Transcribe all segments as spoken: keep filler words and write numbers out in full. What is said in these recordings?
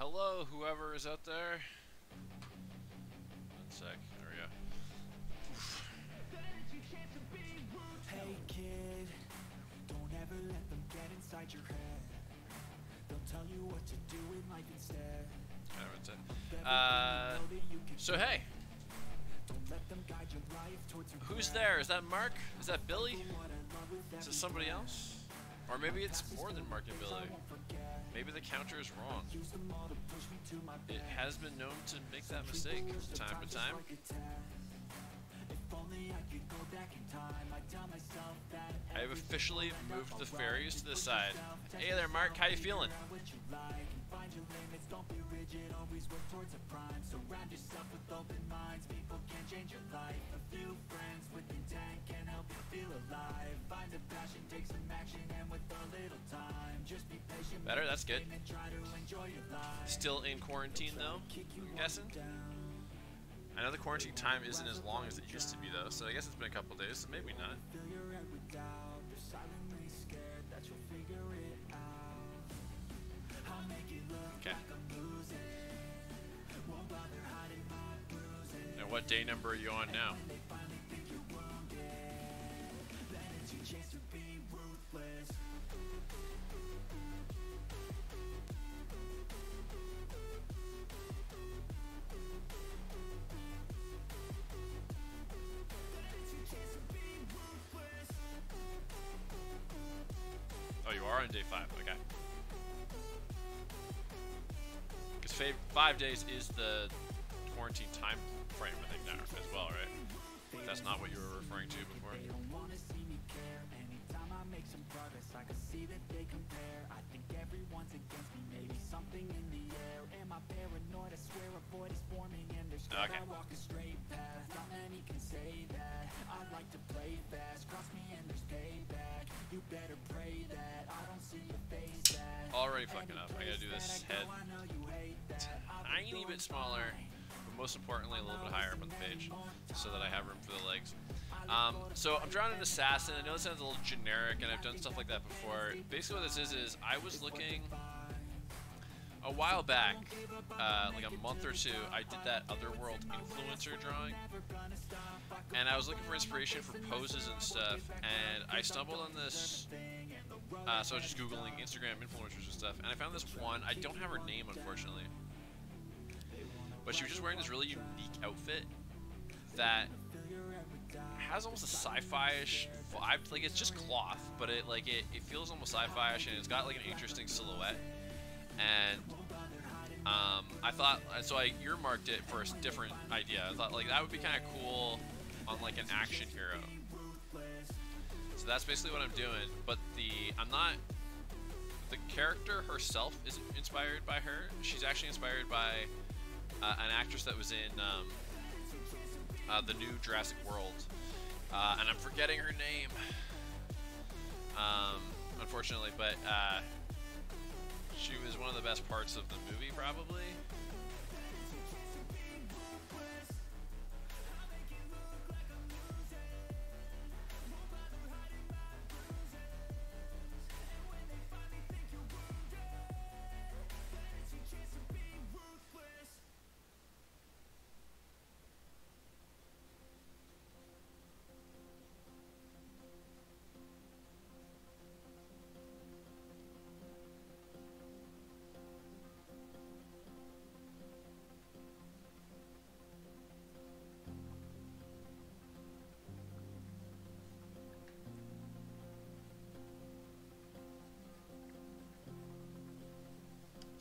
Hello, whoever is out there. One sec. There we go. Oof. Hey kid, don't ever let them get inside your head. They'll tell you what to do in life instead. That's it. Uh, so hey. Who's there? Is that Mark? Is that Billy? Is it somebody else? Or maybe it's more than Mark and Billy. Maybe the counter is wrong. It has been known to make that mistake from time to time. I have officially moved the ferries to the side. Hey there, Mark. How you feeling? Better? That's good. Still in quarantine, though, I'm guessing. I know the quarantine time isn't as long as it used to be, though, so I guess it's been a couple days, so maybe not. Okay. Now, what day number are you on now? Oh, you are on day five. Okay. Because five days is the quarantine time frame, I think, now as well, right? That's not what you were referring to before. Okay. Already fucking up. I gotta do this head tiny bit smaller, but most importantly a little bit higher up on the page so that I have room for the legs. Um, so I'm drawing an assassin. I know this sounds a little generic and I've done stuff like that before. Basically what this is is I was looking a while back, uh, like a month or two, I did that Otherworld influencer drawing, and I was looking for inspiration for poses and stuff, and I stumbled on this, uh, so I was just Googling Instagram influencers and stuff, and I found this one. I don't have her name, unfortunately, but she was just wearing this really unique outfit that has almost a sci-fi-ish vibe. Like, it's just cloth, but it, like, it, it feels almost sci-fi-ish, and it's got, like, an interesting silhouette. And um, I thought, so I earmarked it for a different idea. I thought, like, that would be kind of cool on, like, an action hero. So that's basically what I'm doing. But the, I'm not, the character herself isn't inspired by her. She's actually inspired by uh, an actress that was in um, uh, the new Jurassic World. Uh, and I'm forgetting her name, um, unfortunately, but... Uh, She was one of the best parts of the movie, probably.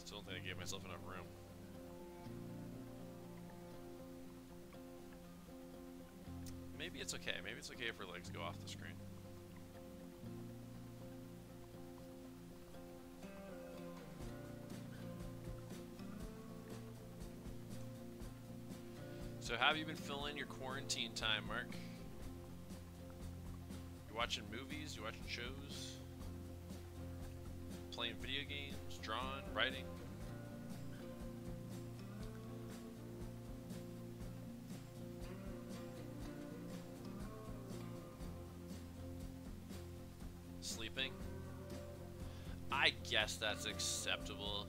I don't think I gave myself enough room. Maybe it's okay. Maybe it's okay if her legs go off the screen. So, how have you been filling your quarantine time, Mark? You watching movies? You watching shows? Playing video games? Drawing? Writing? Sleeping? I guess that's acceptable.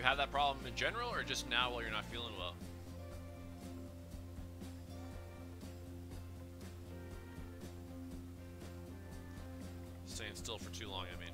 you have that problem in general, or just now while you're not feeling well? Staying still for too long, I mean.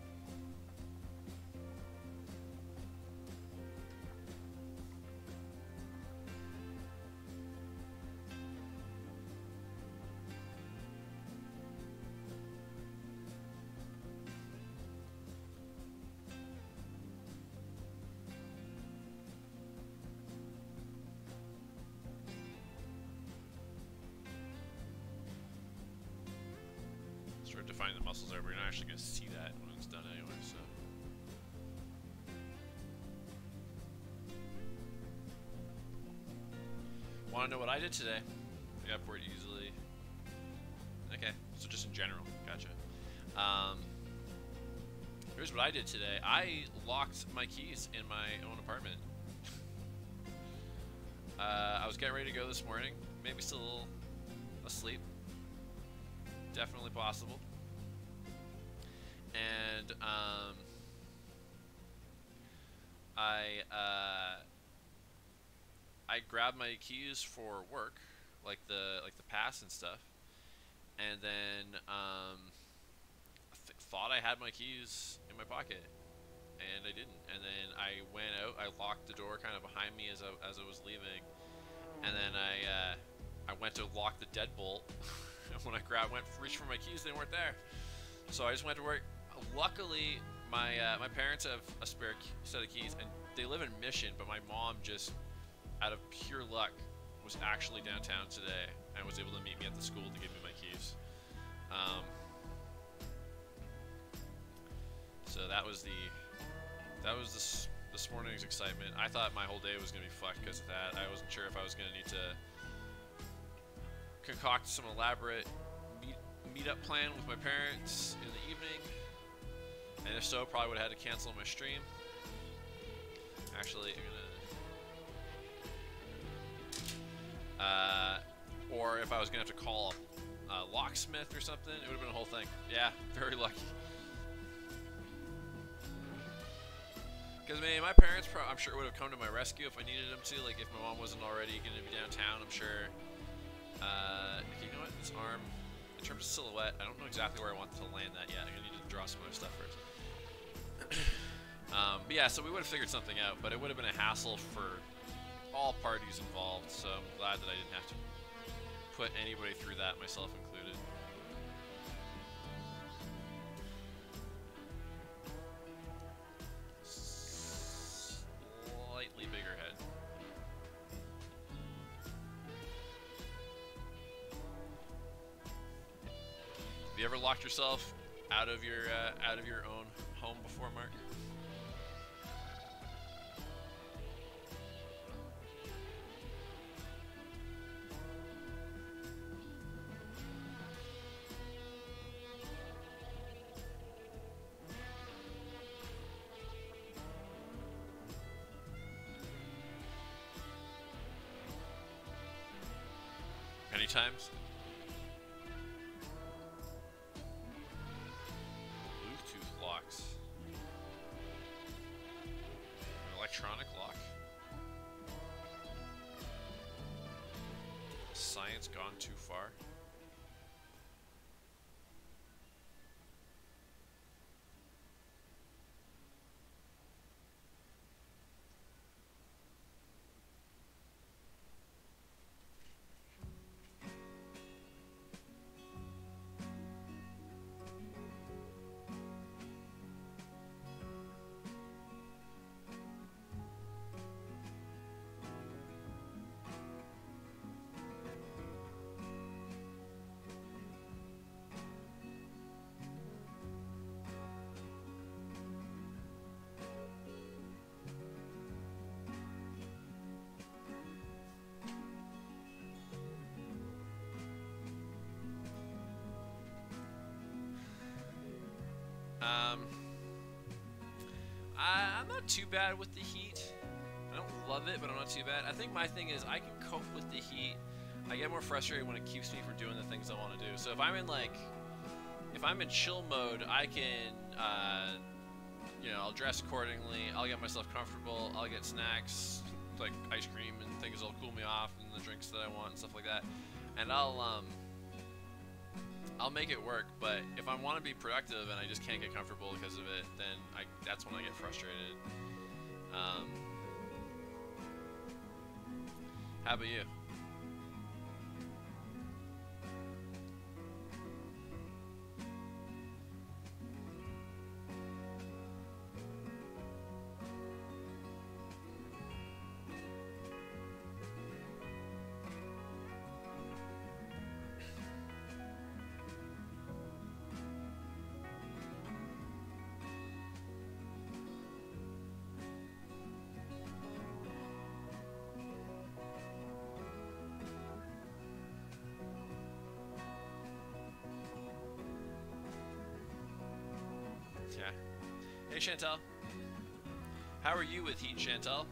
Defining the muscles there, but you're not actually going to see that when it's done anyway, so. Want to know what I did today? The upward easily. Okay, so just in general, gotcha. Um, here's what I did today. I locked my keys in my own apartment. uh, I was getting ready to go this morning, maybe still a little asleep. Definitely possible. And um, I uh, I grabbed my keys for work, like the like the pass and stuff, and then um, th thought I had my keys in my pocket, and I didn't. And then I went out, I locked the door kind of behind me as I as I was leaving, and then I uh, I went to lock the deadbolt. When I grabbed, went reached for my keys, they weren't there. So I just went to work. Luckily, my uh, my parents have a spare set of keys, and they live in Mission. But my mom just, out of pure luck, was actually downtown today and was able to meet me at the school to give me my keys. Um, so that was the that was this this morning's excitement. I thought my whole day was gonna be fucked because of that. I wasn't sure if I was gonna need to concoct some elaborate meet, meet-up plan with my parents in the evening, and if so, probably would have had to cancel my stream. Actually, I'm gonna, uh, or if I was gonna have to call a uh, locksmith or something, it would have been a whole thing. Yeah, very lucky. Because, man, my parents, pro I'm sure, would have come to my rescue if I needed them to. Like, if my mom wasn't already gonna be downtown, I'm sure. Uh, you know what, this arm, in terms of silhouette, I don't know exactly where I want to land that yet. I'm going to need to draw some other stuff first. um, but yeah, so we would have figured something out, but it would have been a hassle for all parties involved, so I'm glad that I didn't have to put anybody through that, myself included. Slightly bigger head. Have you ever locked yourself out of your uh, out of your own home before, Mark? Many times. Electronic lock. Science gone too far. Um, I, I'm not too bad with the heat. I don't love it, but I'm not too bad. I think my thing is I can cope with the heat. I get more frustrated when it keeps me from doing the things I want to do. So if I'm in like, if I'm in chill mode, I can, uh, you know, I'll dress accordingly, I'll get myself comfortable, I'll get snacks, like ice cream and things that'll cool me off, and the drinks that I want and stuff like that, and I'll, um, I'll make it work. But if I want to be productive and I just can't get comfortable because of it, then I, that's when I get frustrated. Um, how about you? Hey Chantel, how are you with heat, Chantel?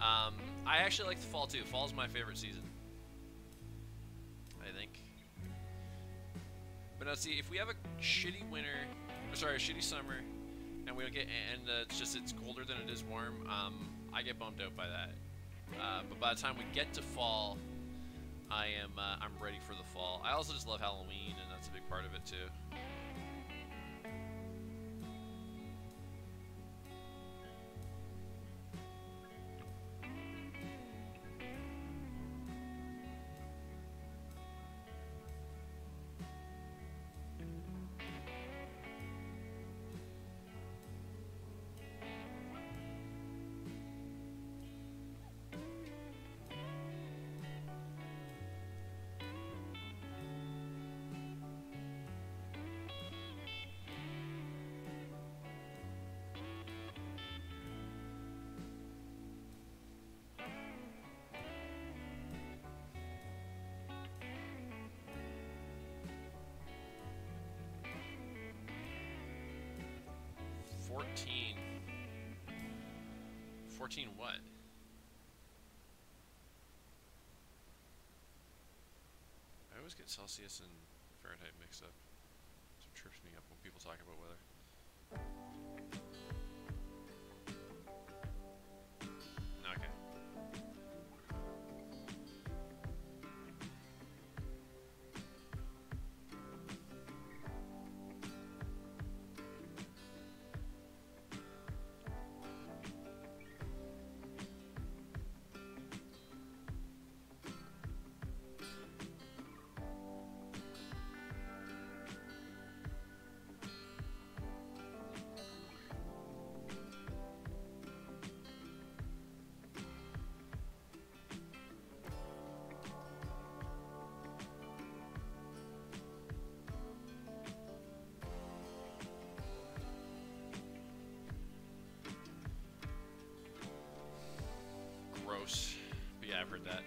Um, I actually like the fall too. Fall's my favorite season, I think. But now, see, if we have a shitty winter, or sorry, a shitty summer, and we don't get, and uh, it's just it's colder than it is warm, um, I get bummed out by that. Uh, but by the time we get to fall, I am uh, I'm ready for the fall. I also just love Halloween, and that's a big part of it too. Fourteen. Fourteen what? I always get Celsius and Fahrenheit mixed up. It trips me up when people talk about weather. But yeah, I've heard that.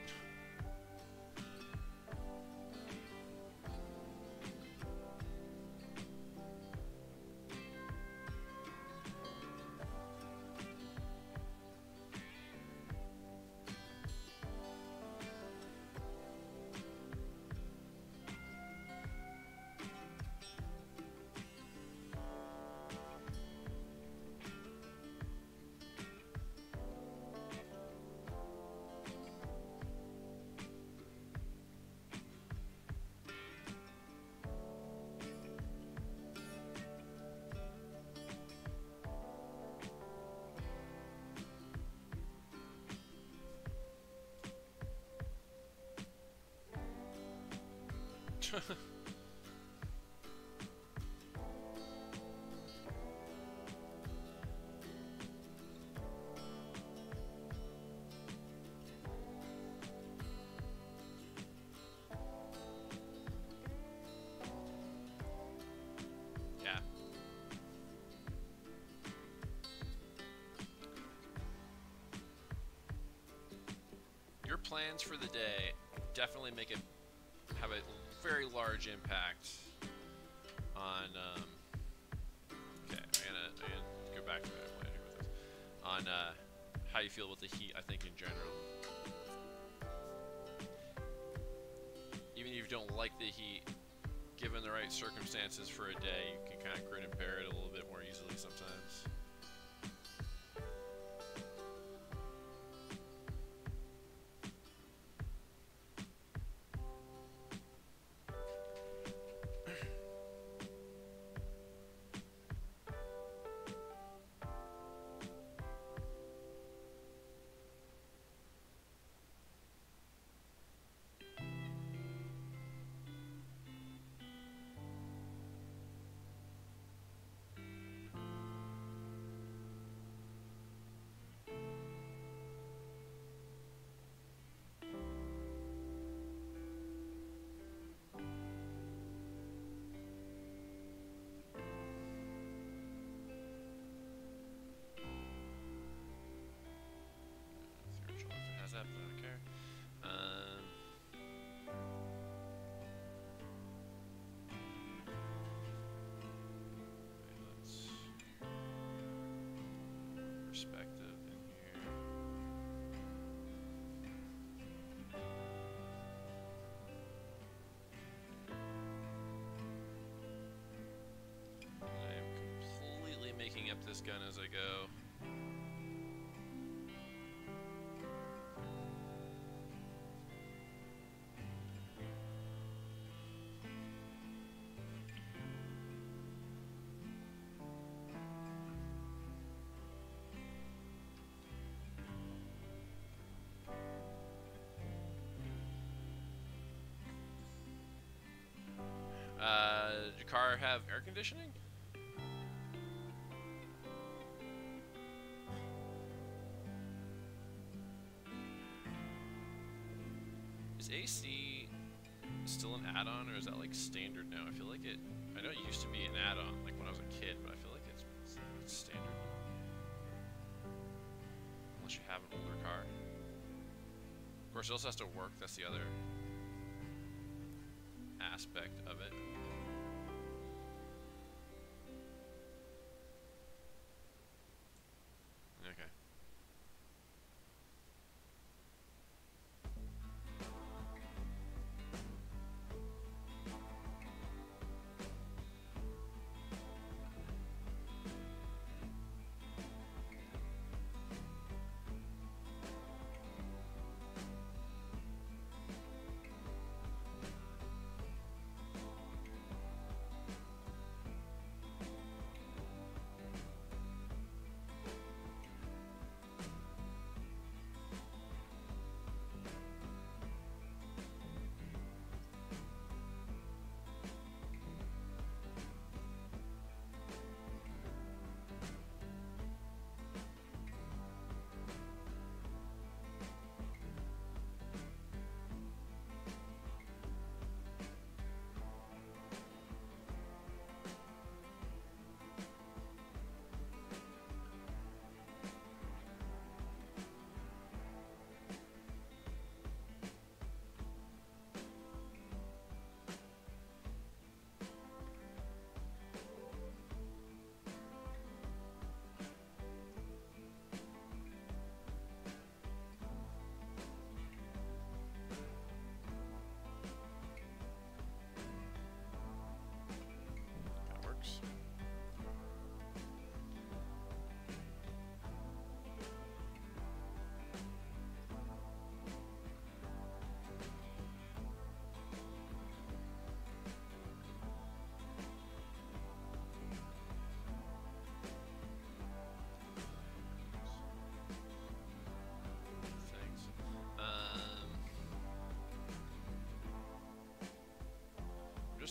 Plans for the day definitely make it have a very large impact on. Um, okay, I'm gonna, I'm gonna go back to my plan here with this. On uh, how you feel about the heat, I think in general. Even if you don't like the heat, given the right circumstances for a day, you can kind of grin and bear it a little bit more easily sometimes. Up, I don't care. Um, let's perspective in here. I am completely making up this gun as I go. Car have air conditioning? Is A C still an add-on, or is that like standard now? I feel like it, I know it used to be an add-on like when I was a kid, but I feel like it's, it's standard. Unless you have an older car. Of course, it also has to work, that's the other aspect of it.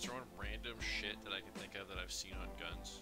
just throwing random shit that I can think of that I've seen on guns.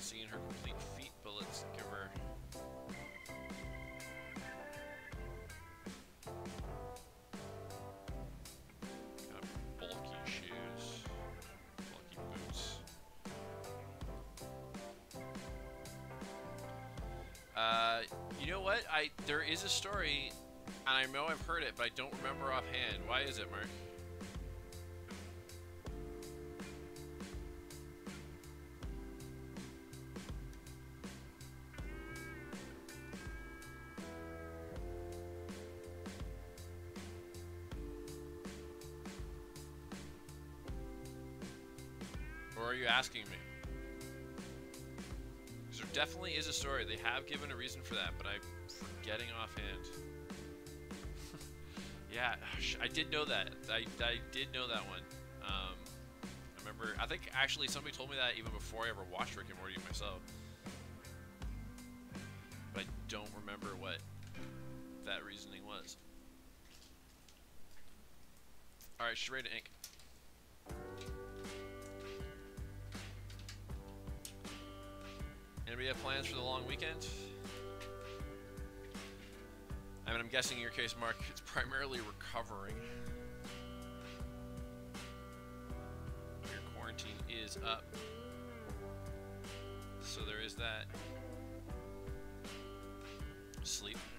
Seeing her complete feet, but let's give her kind of bulky shoes, bulky boots. Uh, you know what? I there is a story, and I know I've heard it, but I don't remember offhand. Why is it, Mark? Asking me, because there definitely is a story. They have given a reason for that, but I'm forgetting offhand. Yeah, I did know that. I, I did know that one. Um, I remember. I think actually somebody told me that even before I ever watched Rick and Morty myself. But I don't remember what that reasoning was. All right, she's ready to ink. Anybody have plans for the long weekend? I mean, I'm guessing in your case, Mark, it's primarily recovering. Your quarantine is up. So there is that. Sleep, alright.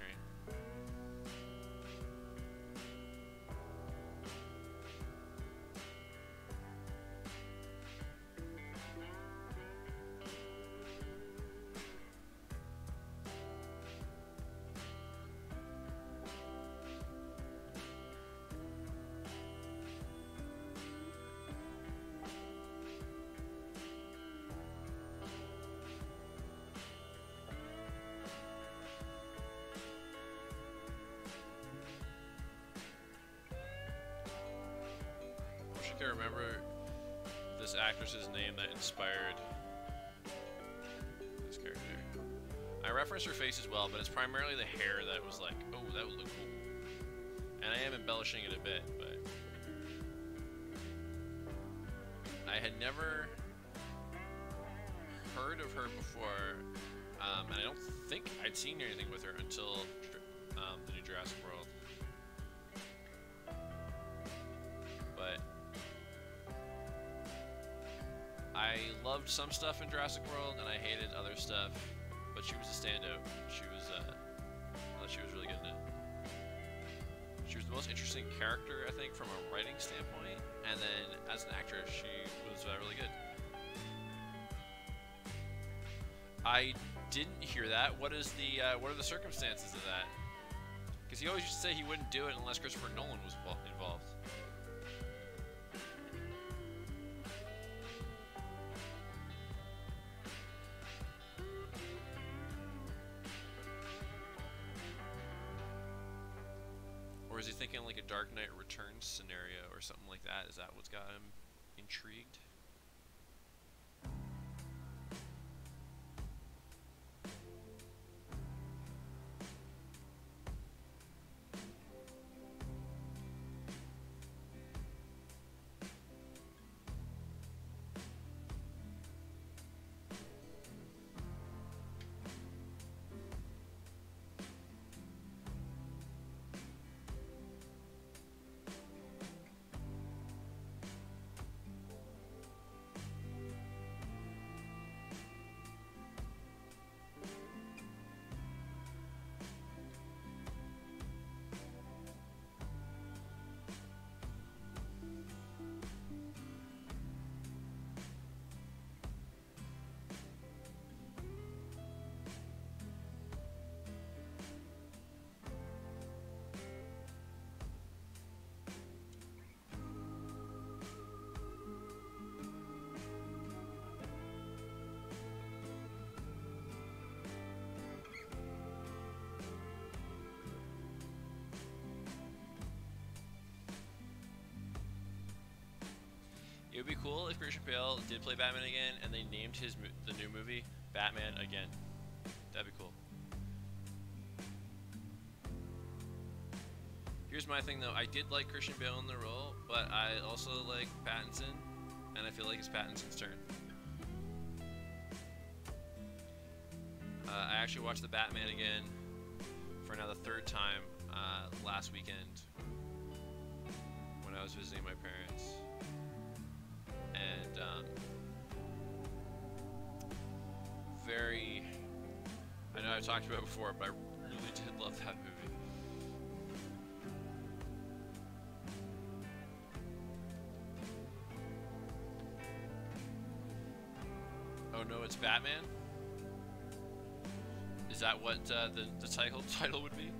I remember this actress's name that inspired this character. I referenced her face as well, but it's primarily the hair that was like, oh, that would look cool. And I am embellishing it a bit, but I had never heard of her before, um, and I don't think I'd seen anything with her until um, the new Jurassic World. I loved some stuff in Jurassic World, and I hated other stuff, but she was a standout. She was, uh, I thought she was really good in it. She was the most interesting character, I think, from a writing standpoint, and then as an actress, she was uh, really good. I didn't hear that. What is the, uh, what are the circumstances of that? Because he always used to say he wouldn't do it unless Christopher Nolan was involved. Dark Knight Returns scenario or something like that. Is that what's got him intrigued? would be cool if Christian Bale did play Batman again, and they named his mo the new movie Batman Again. That'd be cool. Here's my thing though, I did like Christian Bale in the role, but I also like Pattinson, and I feel like it's Pattinson's turn. Uh, I actually watched The Batman again for now the third time uh, last weekend when I was visiting my parents. And um, very, I know I talked about it before, but I really did love that movie. Oh no, it's Batman? Is that what uh, the, the title, title would be?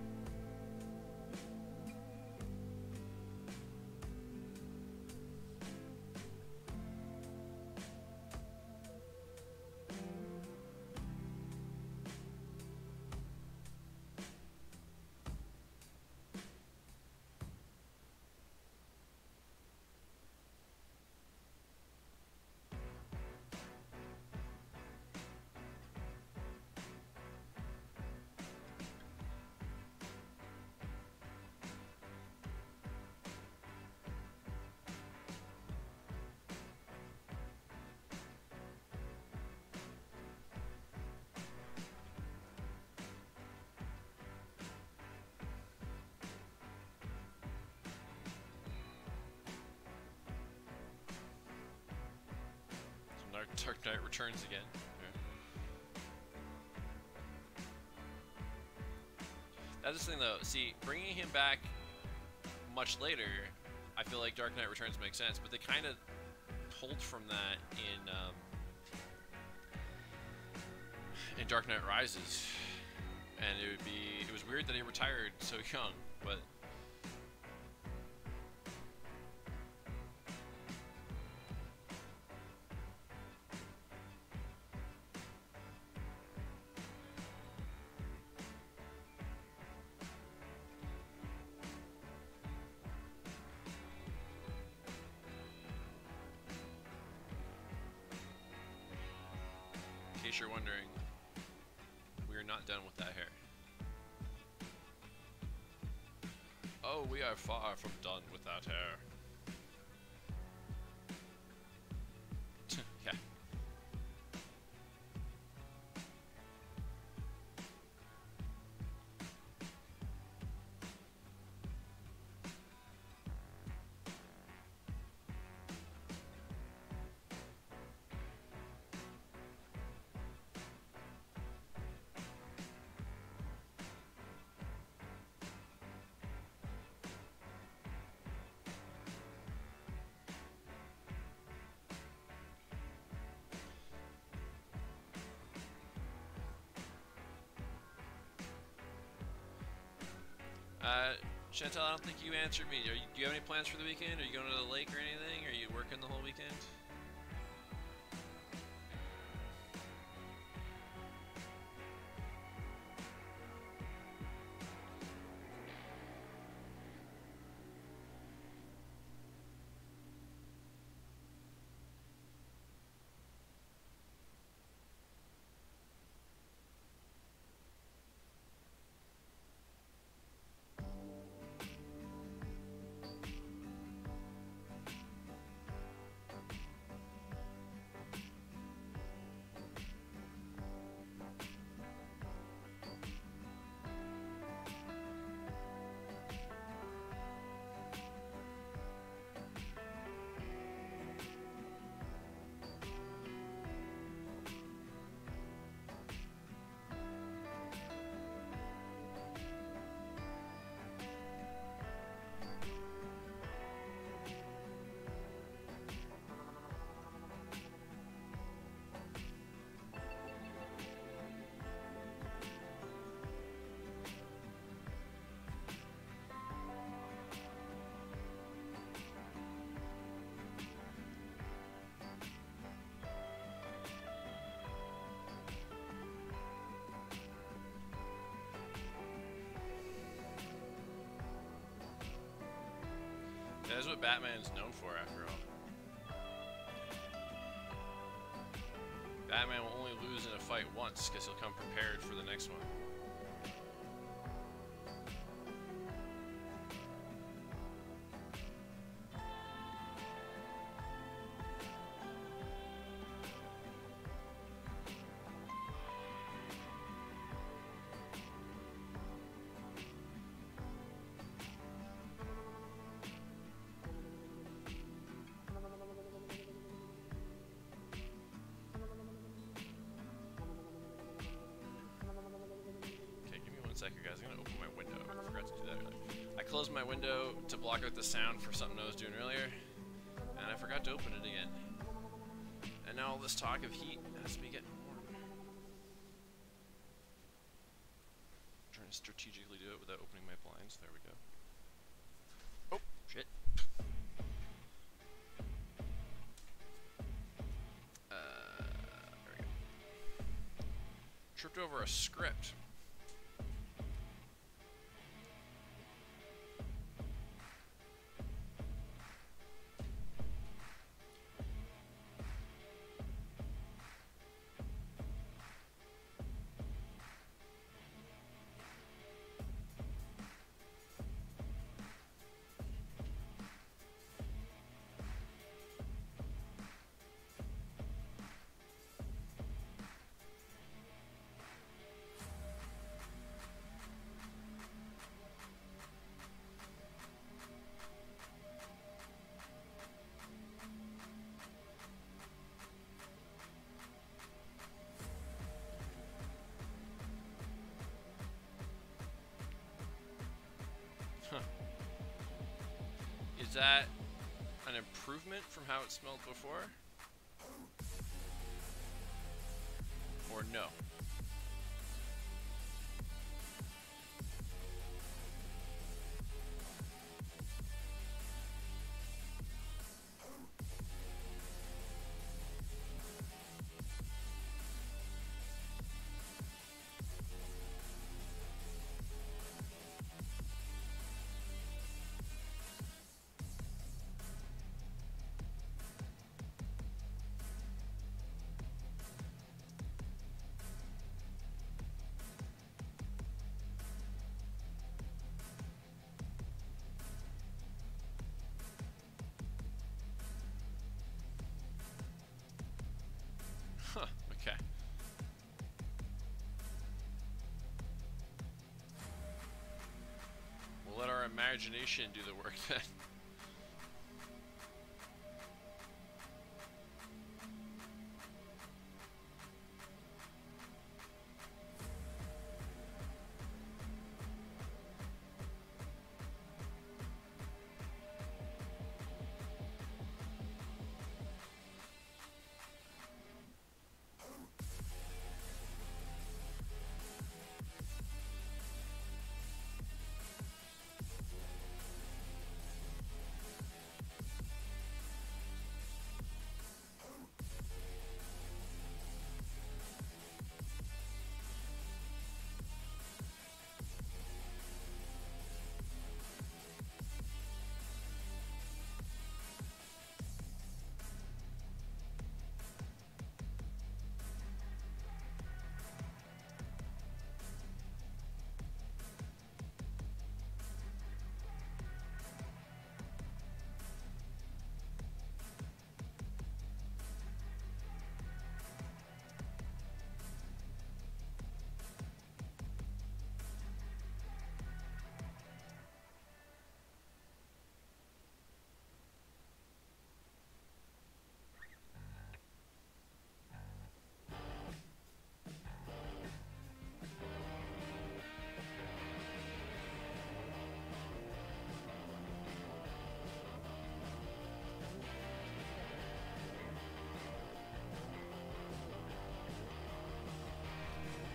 Dark Knight Returns again. That's the thing though, see, bringing him back much later, I feel like Dark Knight Returns makes sense, but they kind of pulled from that in, um, in Dark Knight Rises, and it would be, it was weird that he retired so young, but in case you're wondering, we are not done with that hair. Oh, we are far from done with that hair. Yeah. Uh, Chantel, I don't think you answered me. Are you, do you have any plans for the weekend? Are you going to the lake or anything? Are you working the whole weekend? That's what Batman's known for, after all. Batman will only lose in a fight once because he'll come prepared for the next one. Guys, I'm gonna open my window. I forgot to do that earlier. I closed my window to block out the sound for something I was doing earlier, and I forgot to open it again. And now all this talk of heat has to be getting warm. I'm trying to strategically do it without opening my blinds. There we go. Oh, shit. Uh, there we go. Tripped over a script. Is that an improvement from how it smelled before? Or no? Imagination do the work then.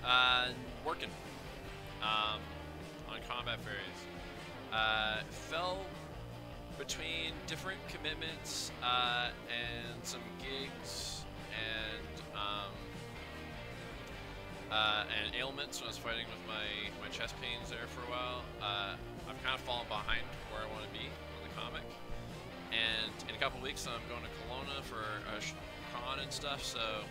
Uh, working um, on Combat Furies. Uh, fell between different commitments uh, and some gigs and um, uh, and ailments when I was fighting with my, my chest pains there for a while. Uh, I've kind of fallen behind where I want to be on the comic. And in a couple weeks I'm going to Kelowna for a con and stuff, so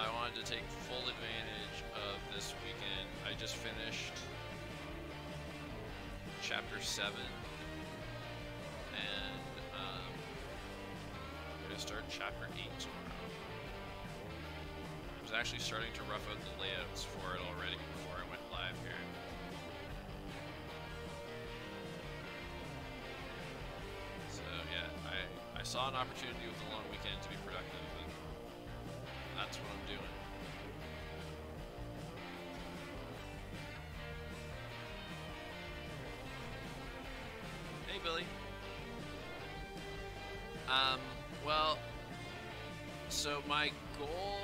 I wanted to take full advantage of this weekend. I just finished Chapter seven, and um, I'm going to start Chapter eight tomorrow. I was actually starting to rough out the layouts for it already before I went live here. So yeah, I, I saw an opportunity with the long weekend to be productive, and that's what I'm doing. Hey, Billy. Um, well, so my goal,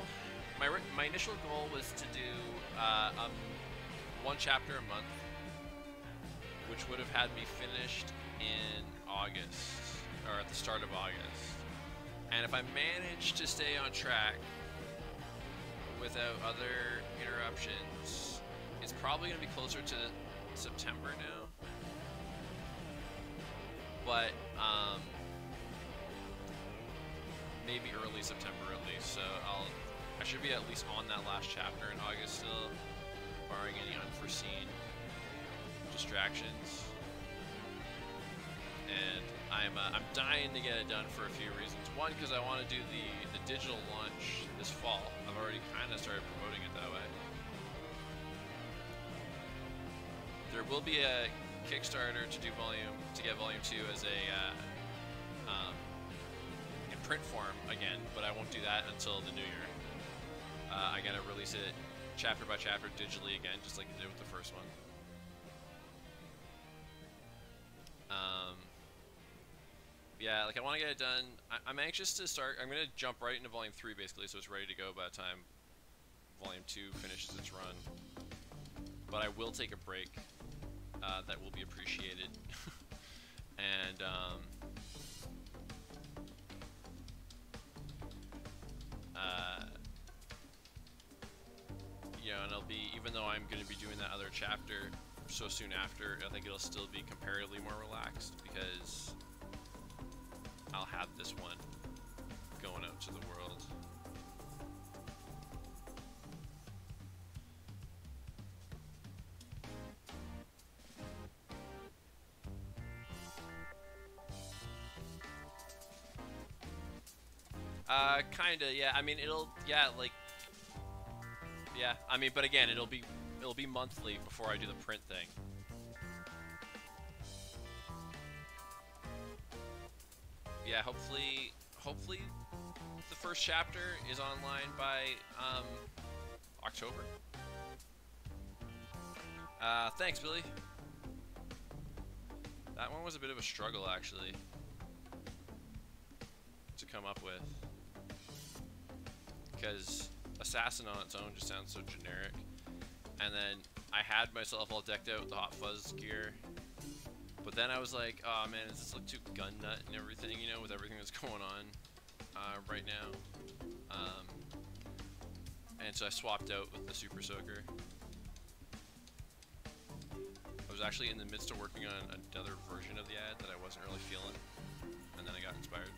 my, my initial goal was to do uh, um, one chapter a month, which would have had me finished in August, or at the start of August. And if I managed to stay on track without other interruptions, it's probably going to be closer to September now. But um, maybe early September at least. So I'll I should be at least on that last chapter in August still, barring any unforeseen distractions. And I'm uh, I'm dying to get it done for a few reasons. One, because I want to do the the digital launch this fall. I've already kind of started promoting it that way. There will be a Kickstarter to do volume to get volume two as a uh, um, in print form again, but I won't do that until the new year. Uh, I gotta release it chapter by chapter digitally again, just like I did with the first one. Um, yeah, like I want to get it done. I I'm anxious to start. I'm gonna jump right into volume three basically, so it's ready to go by the time volume two finishes its run. But I will take a break. Uh, that will be appreciated. And um, uh, you know, and it'll be, even though I'm going to be doing that other chapter so soon after, I think it'll still be comparatively more relaxed because I'll have this one going out to the world. Uh, kinda, yeah. I mean, it'll, yeah, like, yeah. I mean, but again, it'll be, it'll be monthly before I do the print thing. Yeah, hopefully, hopefully, the first chapter is online by um, October. Uh, thanks, Billy. That one was a bit of a struggle, actually, to come up with. Because Assassin on its own just sounds so generic. And then I had myself all decked out with the Hot Fuzz gear, but then I was like, oh man, is this like too gun nut and everything, you know, with everything that's going on uh, right now. Um, and so I swapped out with the Super Soaker. I was actually in the midst of working on another version of the ad that I wasn't really feeling, and then I got inspired.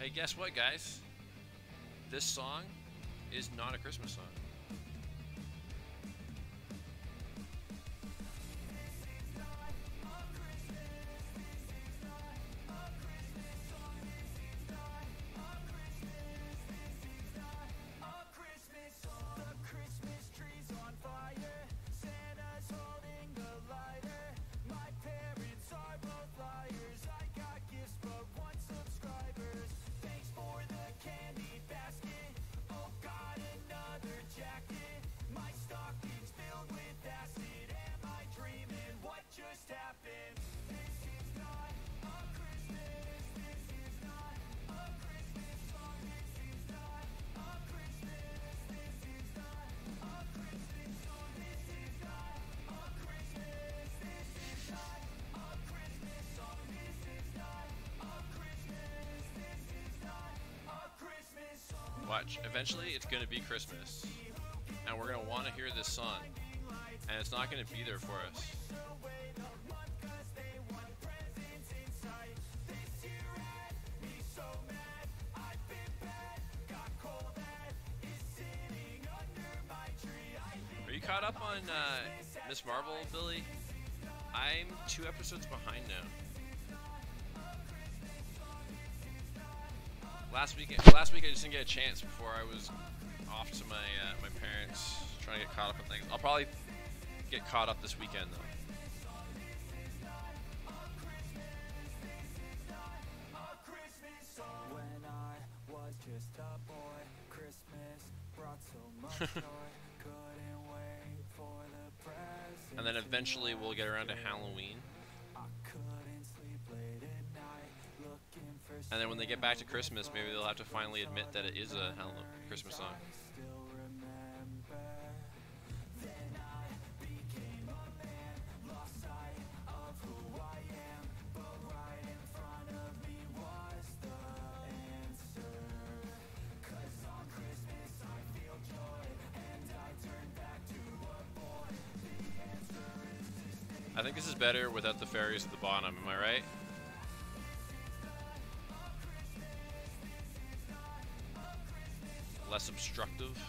Hey, guess what, guys? This song is not a Christmas song. Another much. Eventually, it's going to be Christmas, and we're going to want to hear this song, and it's not going to be there for us. Are you caught up on uh, Miz Marvel, Billy? I'm two episodes behind now. Last week, last week I just didn't get a chance before I was off to my uh, my parents trying to get caught up on things. I'll probably get caught up this weekend though. And then eventually we'll get around to Halloween. And then when they get back to Christmas, maybe they'll have to finally admit that it is a Halloween Christmas song. I think this is better without the fairies at the bottom, am I right? Less obstructive.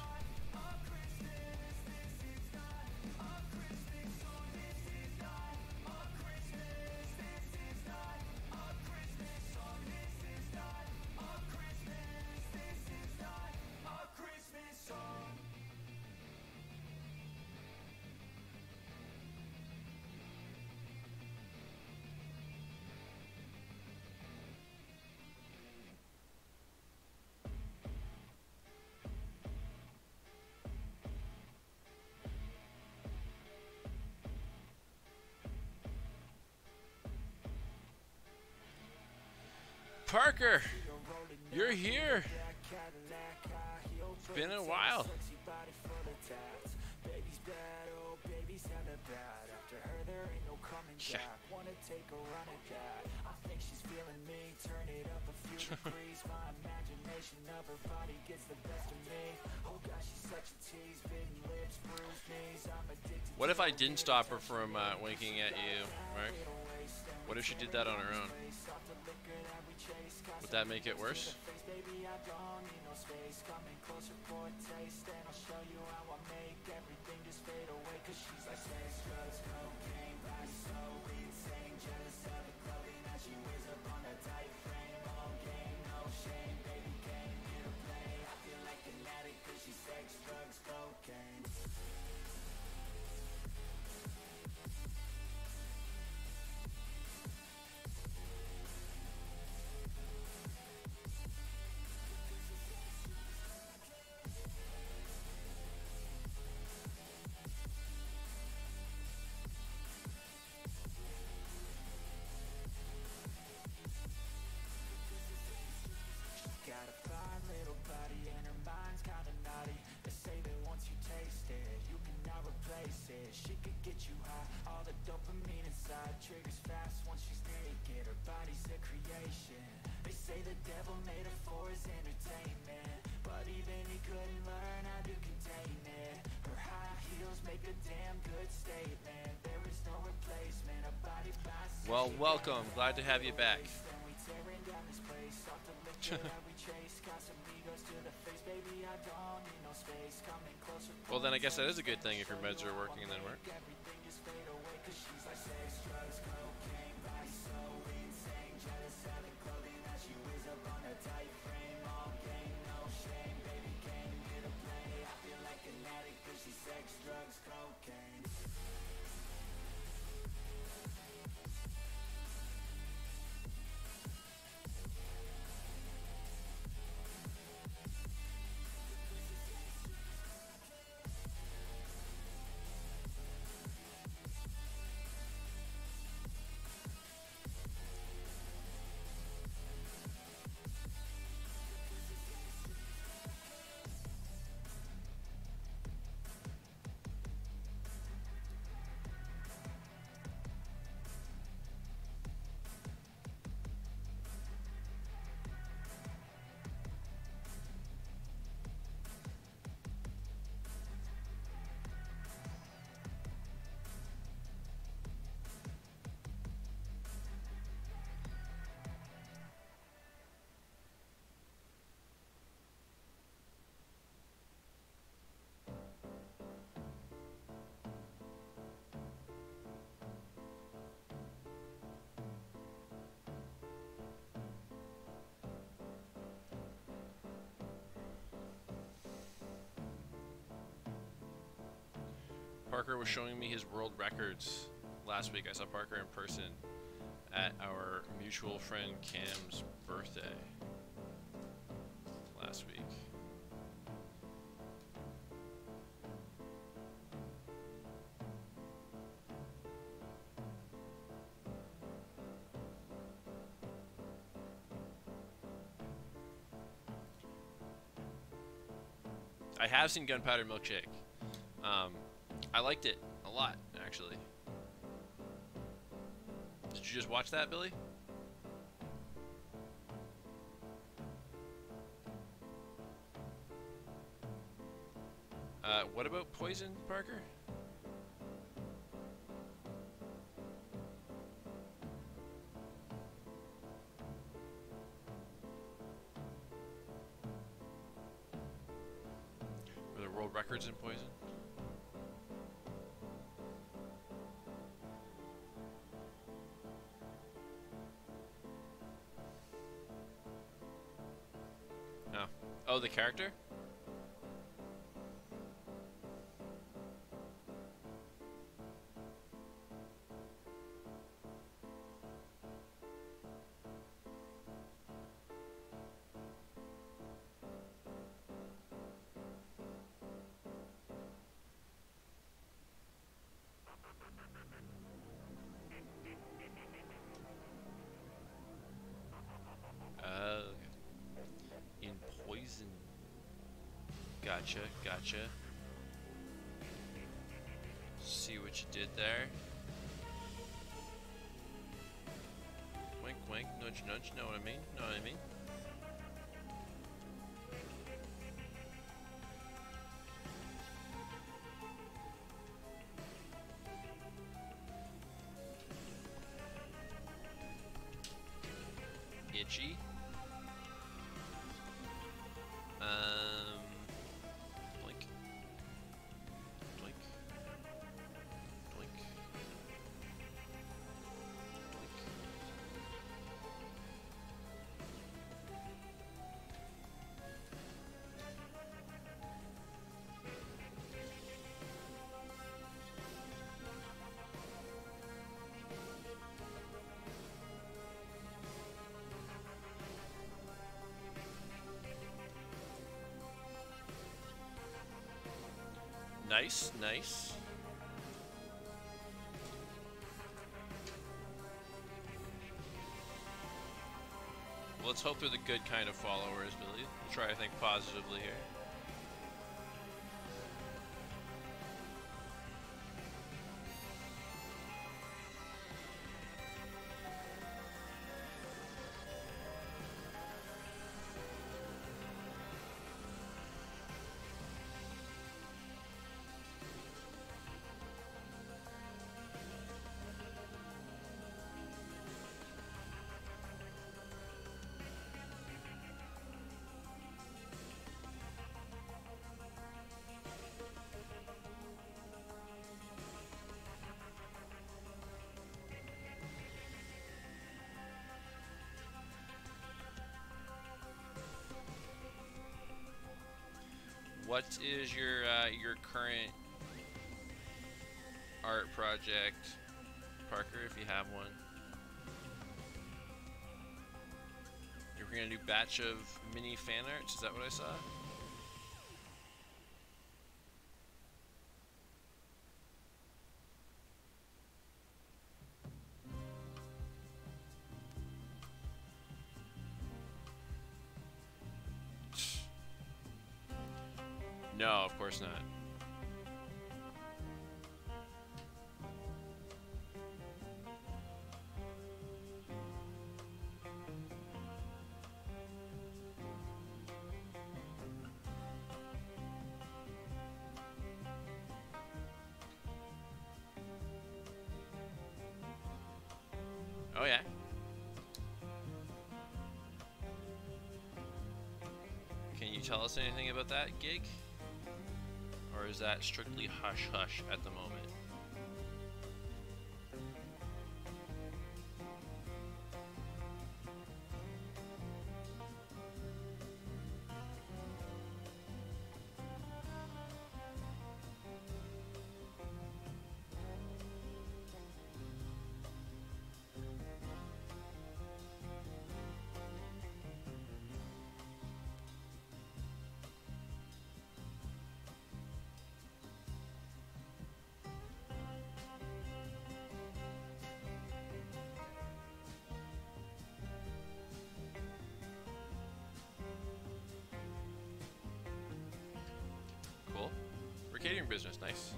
Parker, you're here. It's been a while. Yeah. What if I didn't stop her from uh, winking at you, Mark? What if she did that on her own? Would that make it worse? She could get you high, all the dopamine inside triggers fast once she's naked. Her body's a creation. They say the devil made her for his entertainment, but even he couldn't learn how to contain it. Her high heels make a damn good statement. There is no replacement. A body fast. Well, welcome. Glad to have you back. Well, then I guess that is a good thing if your meds are working and then work. Parker was showing me his world records last week. I saw Parker in person at our mutual friend Cam's birthday last week. I have seen Gunpowder Milkshake. Um, I liked it a lot, actually. Did you just watch that, Billy? Uh, what about Poison, Parker? Were there world records in Poison? Oh, the character? Gotcha, gotcha. See what you did there. Wink, wink, nudge, nudge. Know what I mean? Know what I mean? Itchy. Nice, nice. Well, let's hope they're the good kind of followers, Billy. We'll try to think positively here. What is your uh, your current art project, Parker, if you have one? You're working on a new batch of mini fan arts, is that what I saw? No, of course not. Oh, yeah. Can you tell us anything about that gig? Or is that strictly hush hush at the moment? engineering business. Nice.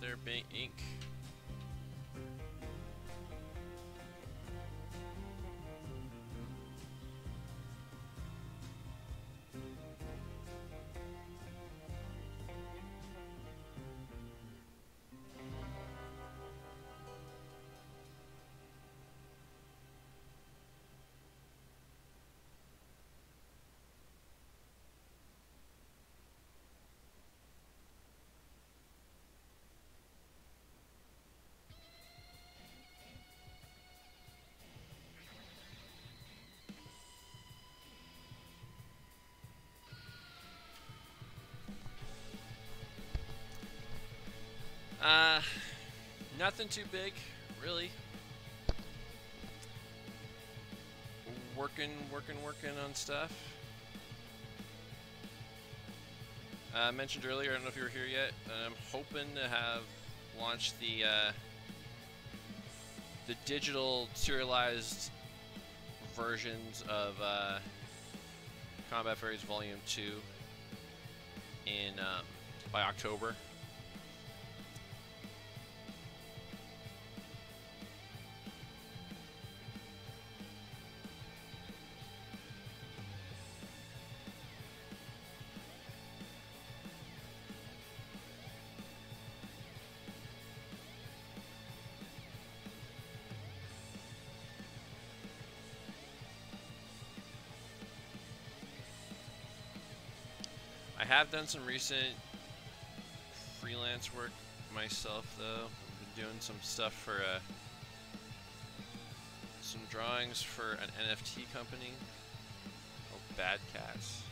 There being ink. Uh, nothing too big, really. Working, working, working on stuff. I uh, mentioned earlier, I don't know if you were here yet, I'm hoping to have launched the, uh, the digital serialized versions of, uh, Combat Furies Volume two in, um, by October. I've done some recent freelance work myself, though. I've been doing some stuff for uh, some drawings for an N F T company called Bad Cats,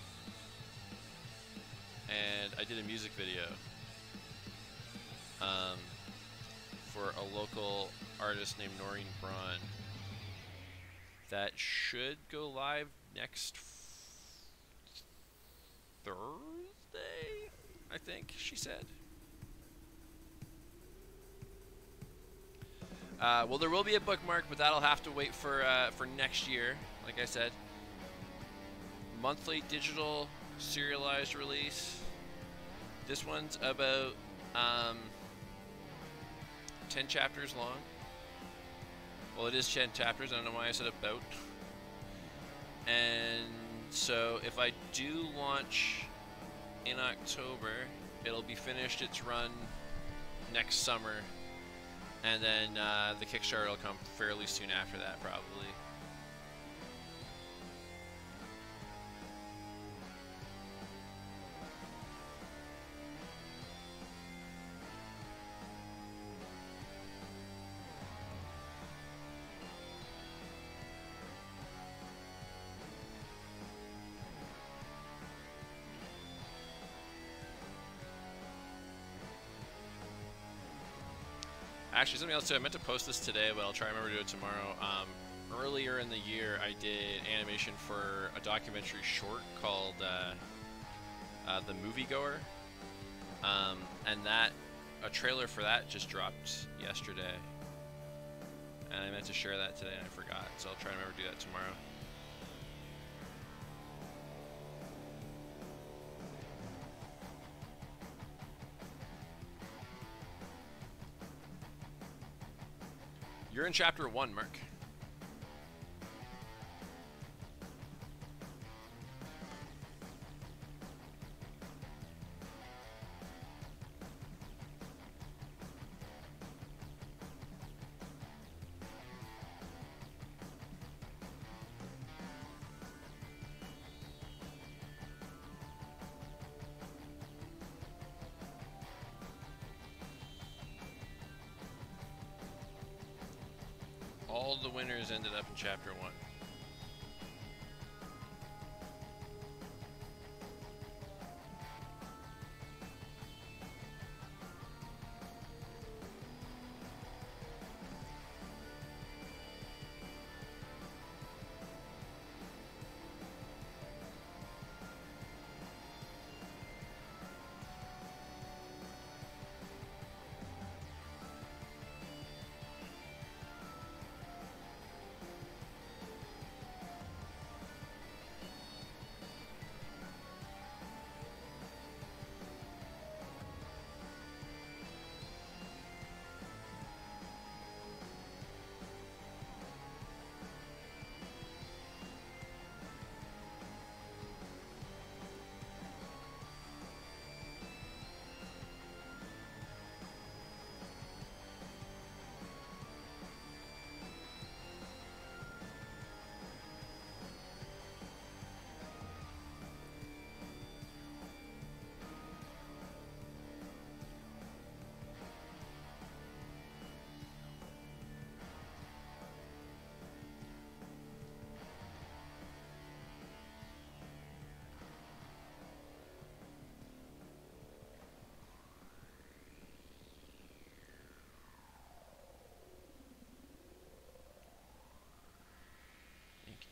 and I did a music video um, for a local artist named Noreen Braun that should go live next Thursday. I think she said. Uh, well, there will be a bookmark, but that'll have to wait for uh, for next year. Like I said, monthly digital serialized release. This one's about um, ten chapters long. Well, it is ten chapters. I don't know why I said about. And so, if I do launch in October, it'll be finished its run next summer, and then uh, the Kickstarter will come fairly soon after that, probably. Actually, something else too, I meant to post this today, but I'll try to remember to do it tomorrow. Um, earlier in the year, I did animation for a documentary short called uh, uh, The Moviegoer. Um, and that, a trailer for that just dropped yesterday. And I meant to share that today and I forgot, so I'll try to remember to do that tomorrow. You're in chapter one, Mark. all the winners ended up in chapter one.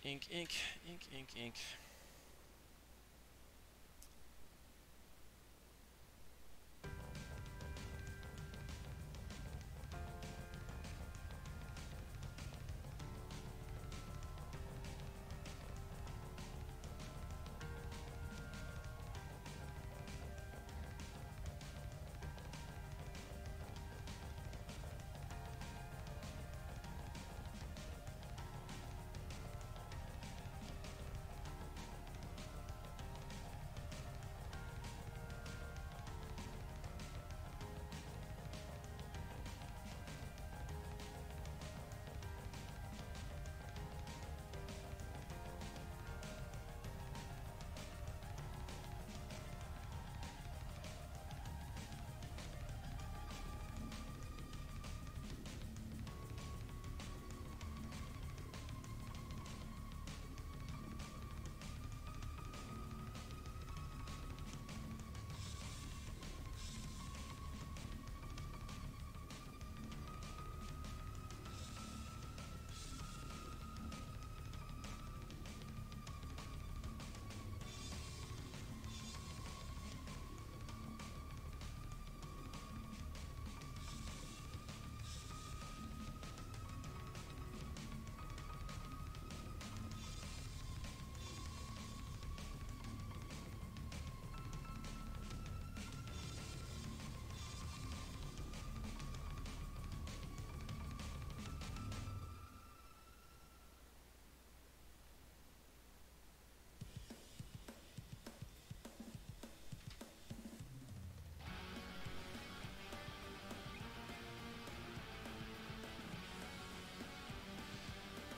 Ink, ink, ink, ink, ink.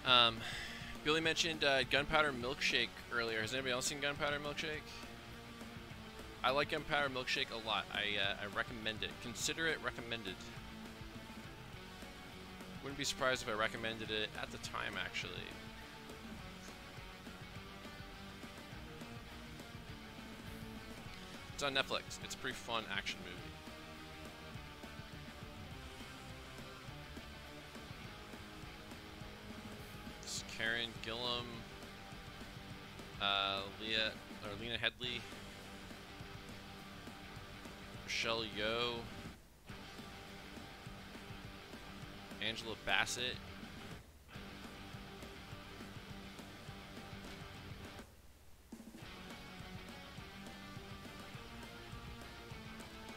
Um, Billy mentioned uh, Gunpowder Milkshake earlier. Has anybody else seen Gunpowder Milkshake? I like Gunpowder Milkshake a lot. I, uh, I recommend it. Consider it recommended. Wouldn't be surprised if I recommended it at the time, actually. It's on Netflix. It's a pretty fun action movie. Karen Gillum, uh, Leah, or Lena Headley, Michelle Yeoh, Angela Bassett.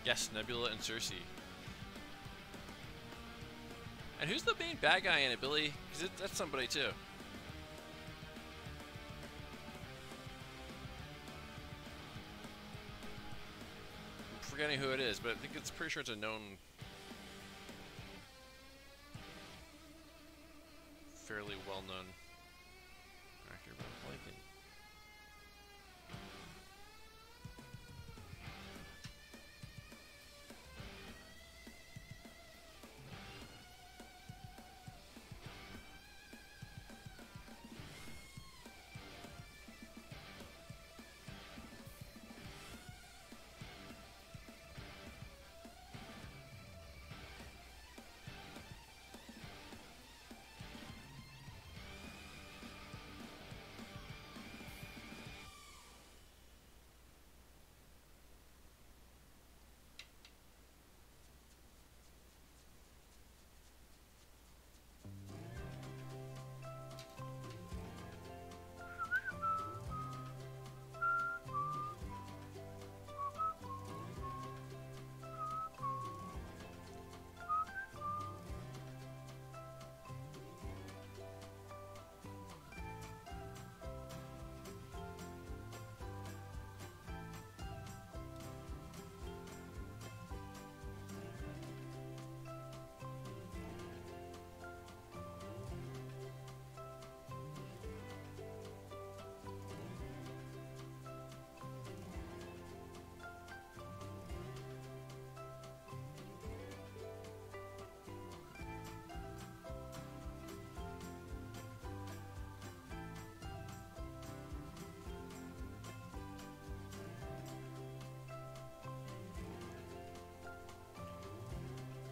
Yes, Nebula and Cersei. And who's the main bad guy in it, Billy? Because that's somebody too. Forgetting who it is, but I think it's pretty sure it's a known, fairly well-known actor, but I like it.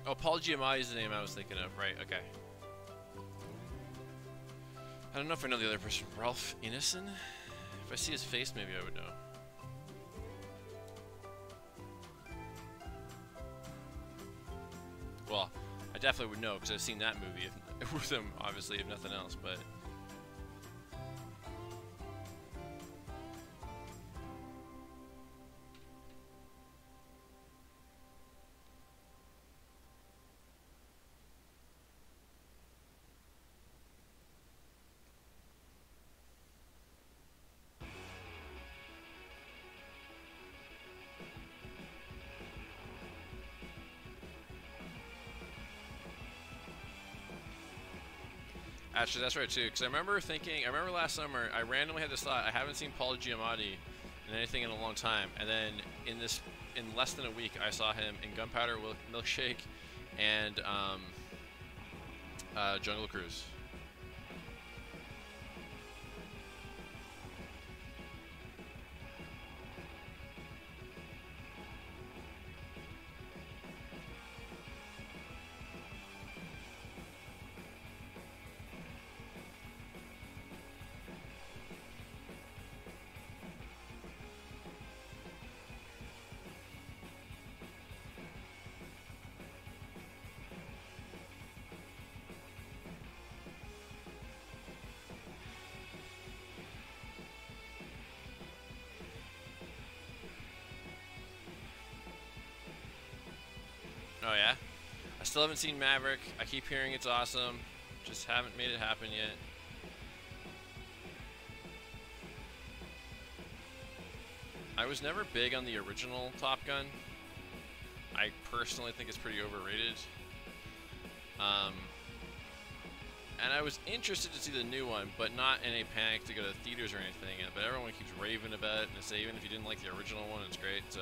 Oh, Paul Giamatti is the name I was thinking of, right? Okay. I don't know if I know the other person. Ralph Ineson? If I see his face, maybe I would know. Well, I definitely would know because I've seen that movie if, with him, obviously, if nothing else, but... Actually, that's right too, because I remember thinking, I remember last summer, I randomly had this thought, I haven't seen Paul Giamatti in anything in a long time, and then in this, in less than a week, I saw him in Gunpowder Milkshake and um, uh, Jungle Cruise. Oh yeah? I still haven't seen Maverick. I keep hearing it's awesome. Just haven't made it happen yet. I was never big on the original Top Gun. I personally think it's pretty overrated. Um, and I was interested to see the new one, but not in a panic to go to the theaters or anything. But everyone keeps raving about it, and say even if you didn't like the original one, it's great. So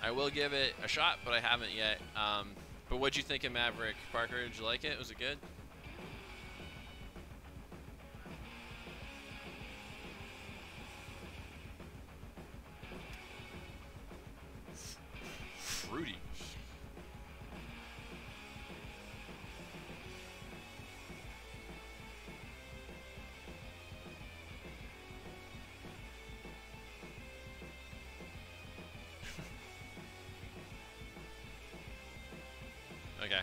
I will give it a shot, but I haven't yet. Um, but what'd you think of Maverick, Parker? Did you like it? Was it good? Fruity. Okay.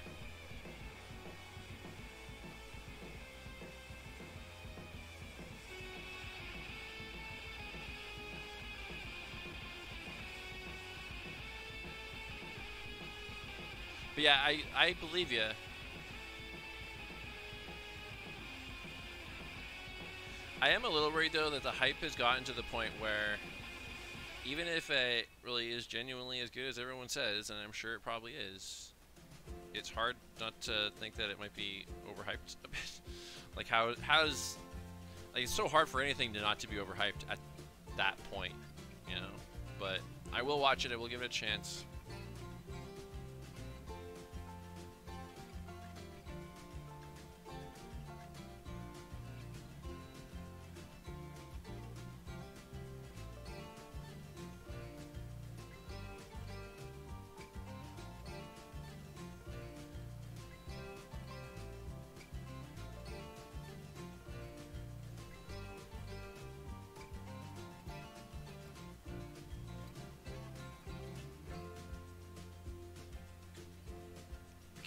But yeah, I, I believe you. I am a little worried though that the hype has gotten to the point where even if it really is genuinely as good as everyone says, and I'm sure it probably is, it's hard not to think that it might be overhyped a bit. Like how how's like it's so hard for anything to not to be overhyped at that point, you know. But I will watch it. I will give it a chance.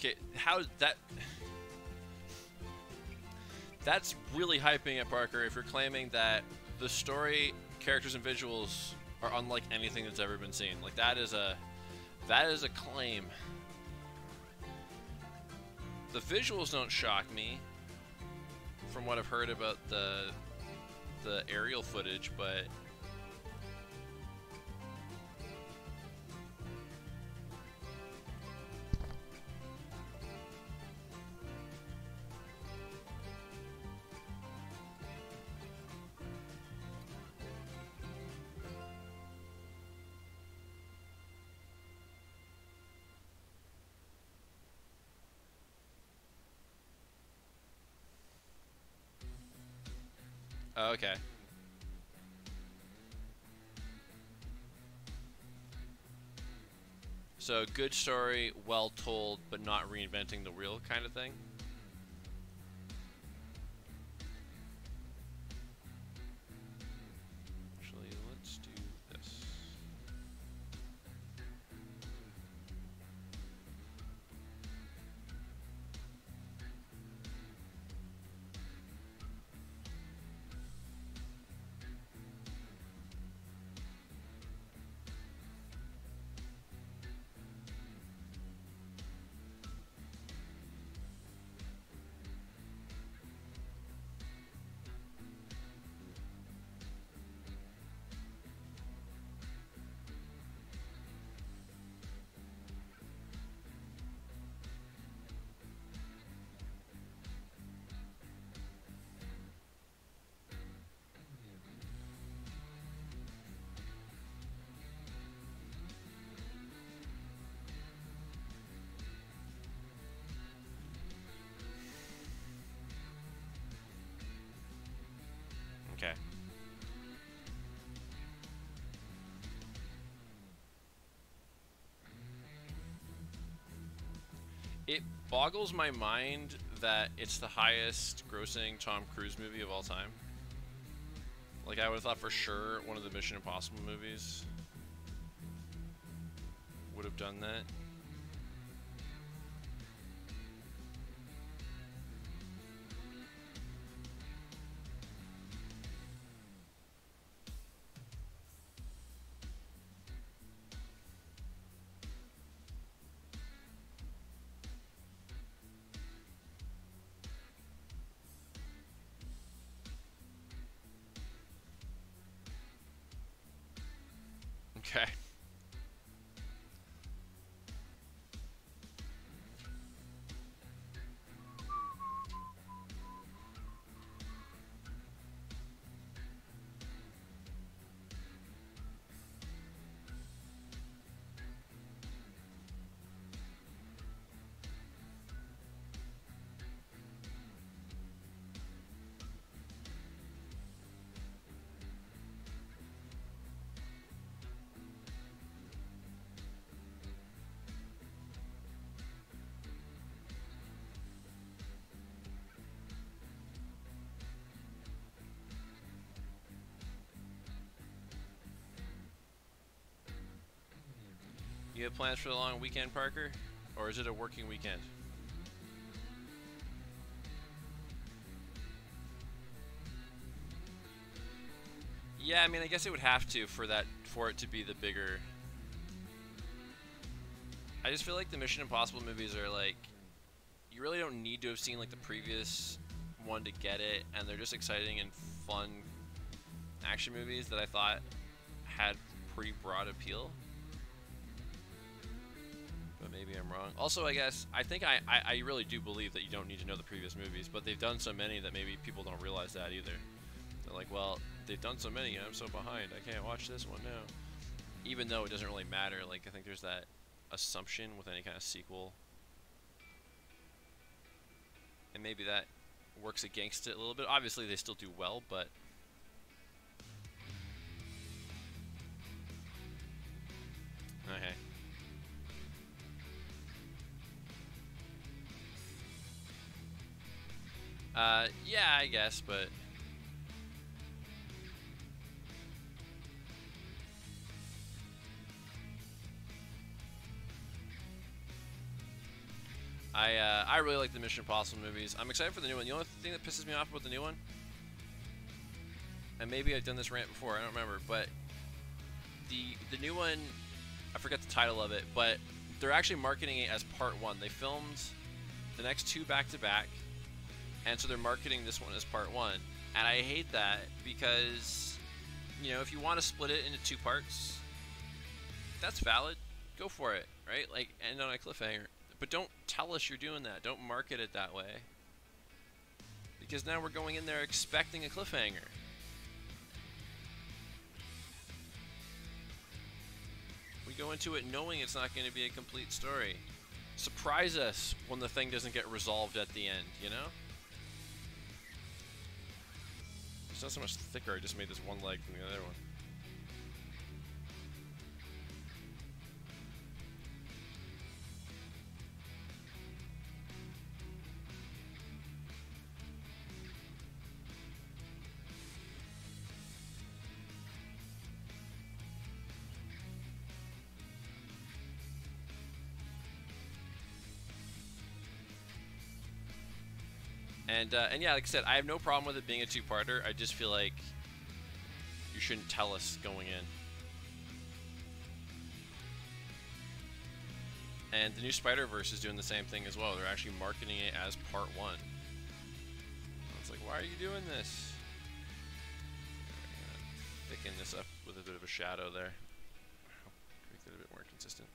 Okay, how that that's really hyping it, Parker, if you're claiming that the story, characters and visuals are unlike anything that's ever been seen. Like that is a that is a claim. The visuals don't shock me from what I've heard about the the aerial footage, but oh, okay. So good story, well told, but not reinventing the wheel kind of thing. Actually, let's do this. Okay. It boggles my mind that it's the highest grossing Tom Cruise movie of all time. Like, I would have thought for sure one of the Mission Impossible movies would have done that. Okay. You have plans for the long weekend, Parker? Or is it a working weekend? Yeah, I mean, I guess it would have to for that for it to be the bigger. I just feel like the Mission Impossible movies are like, you really don't need to have seen like the previous one to get it, and they're just exciting and fun action movies that I thought had pretty broad appeal. But maybe I'm wrong. Also, I guess, I think I, I, I really do believe that you don't need to know the previous movies, but they've done so many that maybe people don't realize that either. They're like, well, they've done so many and I'm so behind, I can't watch this one now. Even though it doesn't really matter, like, I think there's that assumption with any kind of sequel. And maybe that works against it a little bit. Obviously, they still do well, but... Okay. Uh, yeah, I guess, but... I, uh, I really like the Mission Impossible movies. I'm excited for the new one. The only thing that pisses me off about the new one... And maybe I've done this rant before, I don't remember, but... The, the new one... I forget the title of it, but they're actually marketing it as part one. They filmed the next two back-to-back. And so they're marketing this one as part one. And I hate that because, you know, if you want to split it into two parts, that's valid. Go for it, right? Like, end on a cliffhanger. But don't tell us you're doing that. Don't market it that way. Because now we're going in there expecting a cliffhanger. We go into it knowing it's not going to be a complete story. Surprise us when the thing doesn't get resolved at the end, you know? It's not so much thicker, I just made this one leg from the other one. And uh, and yeah, like I said, I have no problem with it being a two-parter. I just feel like you shouldn't tell us going in. And the new Spider-Verse is doing the same thing as well. They're actually marketing it as part one. I was like, why are you doing this? Thicken this up with a bit of a shadow there. Make that a bit more consistent.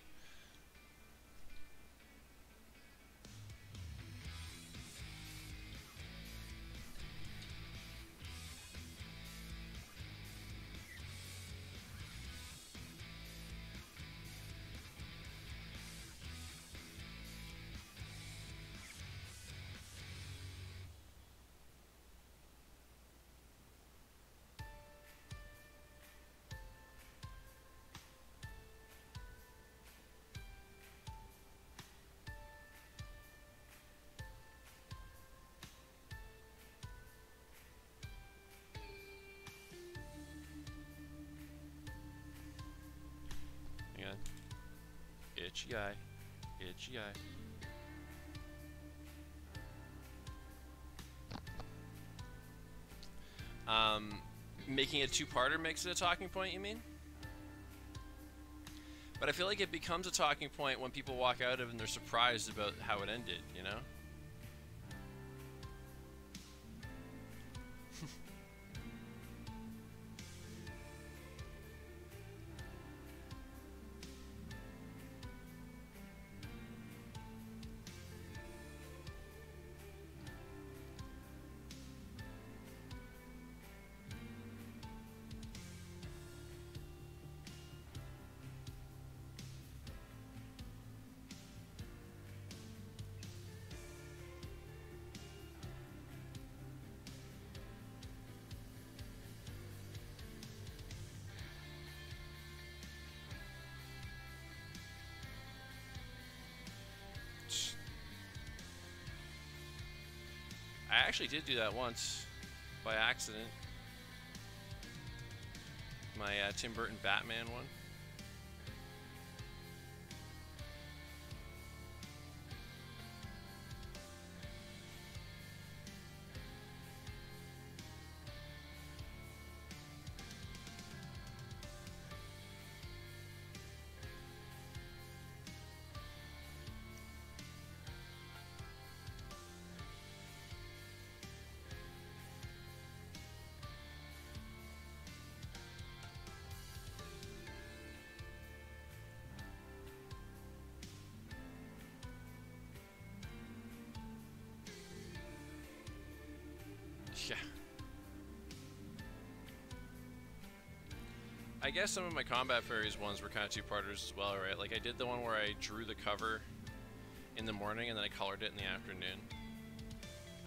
Itchy eye, itchy eye. Um, making a two-parter makes it a talking point, you mean? But I feel like it becomes a talking point when people walk out of it and they're surprised about how it ended, you know? I actually did do that once, by accident. My uh, Tim Burton Batman one. Yeah. I guess some of my Combat Furies ones were kind of two-parters as well, right? Like I did the one where I drew the cover in the morning and then I colored it in the afternoon.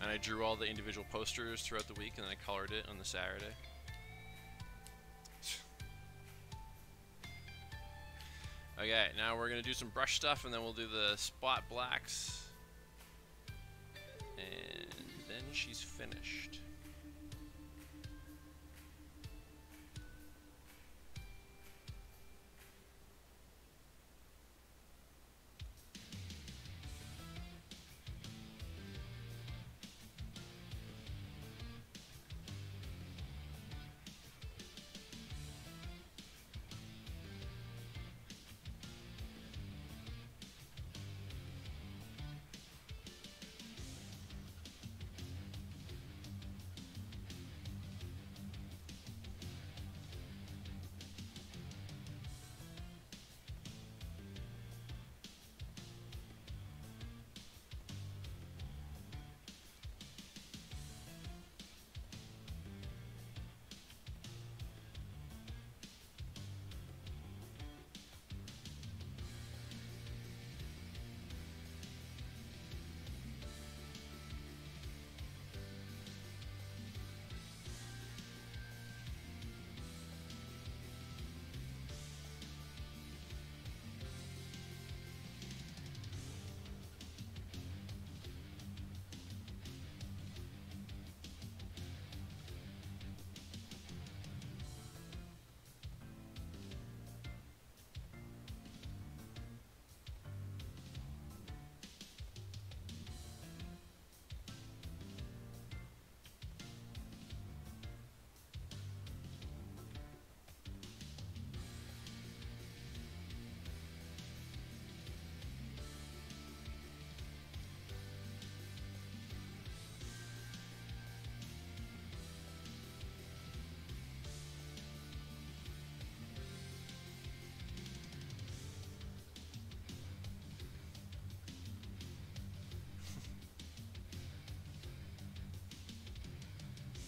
And I drew all the individual posters throughout the week and then I colored it on the Saturday. Okay, now we're gonna do some brush stuff and then we'll do the spot blacks. And then she's finished.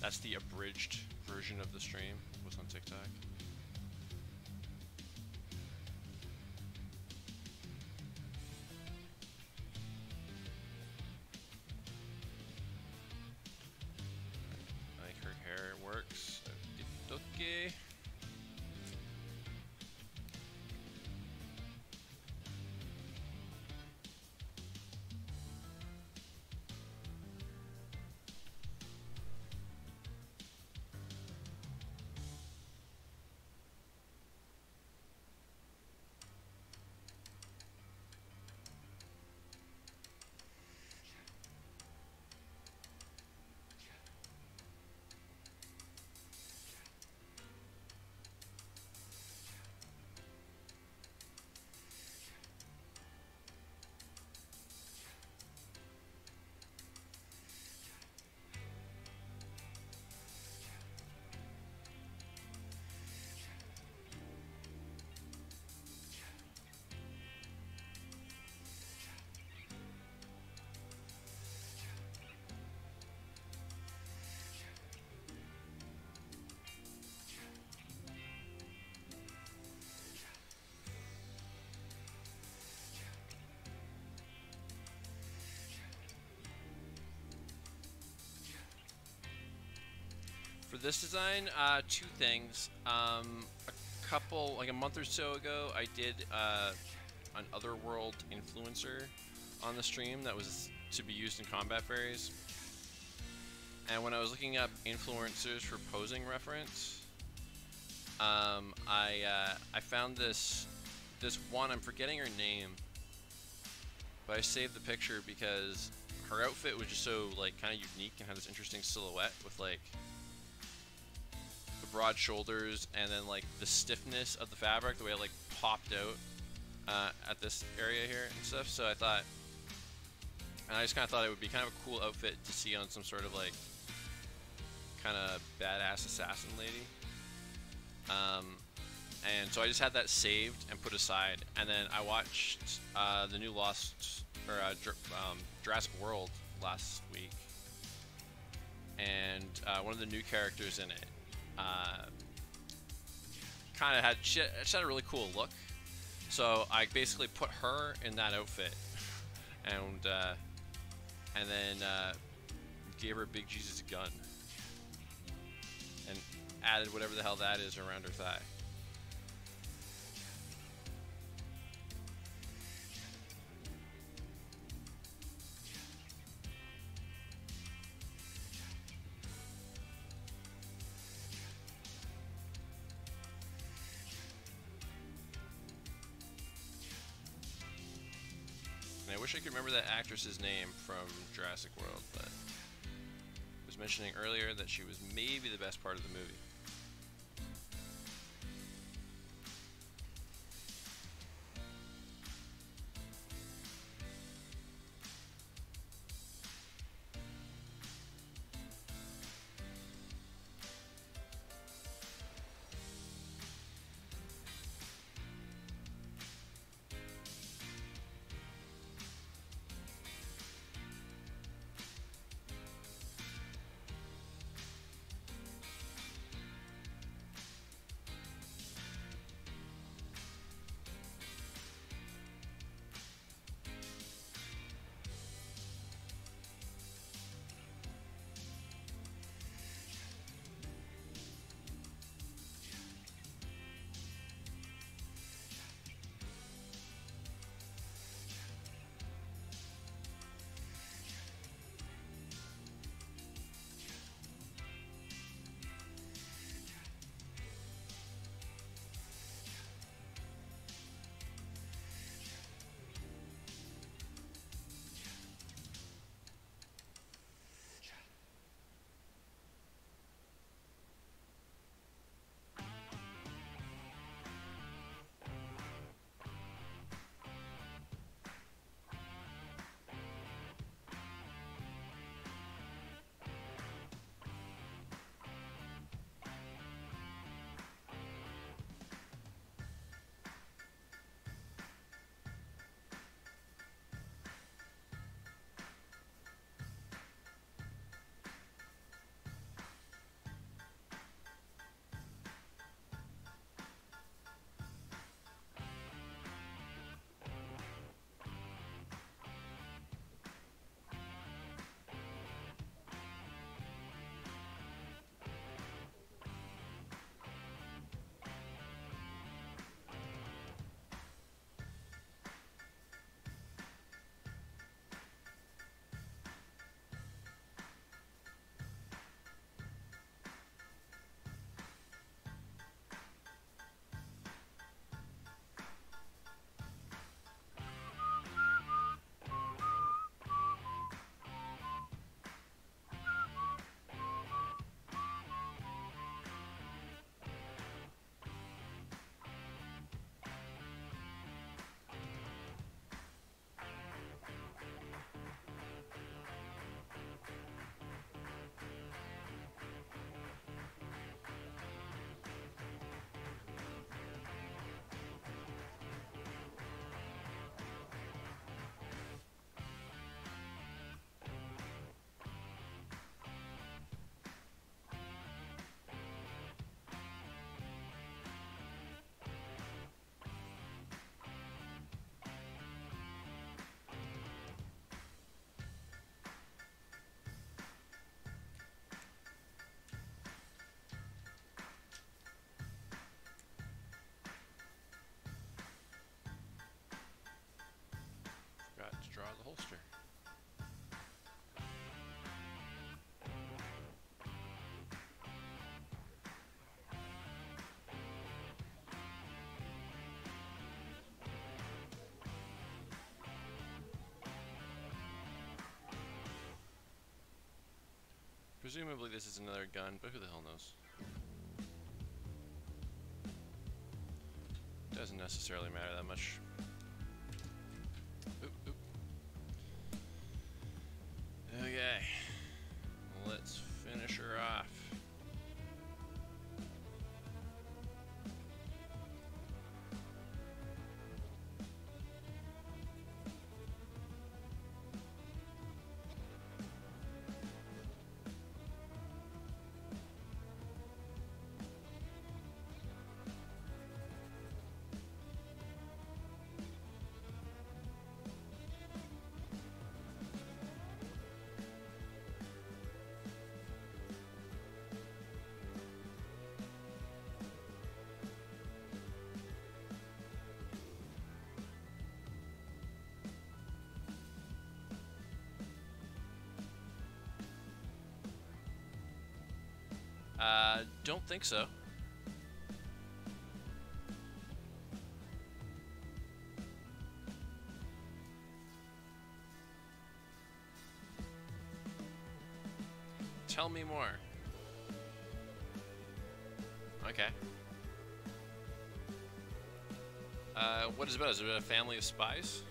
That's the abridged version of the stream. It was on TikTok. I think her hair works. Okay. For this design, uh, two things. Um, a couple, like a month or so ago, I did uh, an Otherworld influencer on the stream that was to be used in Combat Furies. And when I was looking up influencers for posing reference, um, I uh, I found this this one. I'm forgetting her name, but I saved the picture because her outfit was just so like kind of unique and had this interesting silhouette with like broad shoulders and then like the stiffness of the fabric, the way it like popped out uh, at this area here and stuff. So I thought, and I just kind of thought it would be kind of a cool outfit to see on some sort of like kind of badass assassin lady. Um, and so I just had that saved and put aside. And then I watched uh, the new Lost or uh, um, Jurassic World last week, and uh, one of the new characters in it. Uh, kind of had she, she had a really cool look, so I basically put her in that outfit, and uh, and then uh, gave her Big Jesus a gun, and added whatever the hell that is around her thigh. I wish I could remember that actress's name from Jurassic World, but I was mentioning earlier that she was maybe the best part of the movie. Presumably this is another gun, but who the hell knows? Doesn't necessarily matter that much. Oop, oop. Okay, let's finish her off. Uh, don't think so. Tell me more. Okay. Uh, what is it about? Is it about a family of spies?